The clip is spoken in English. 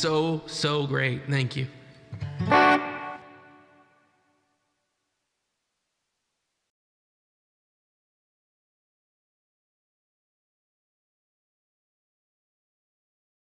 so great. Thank you.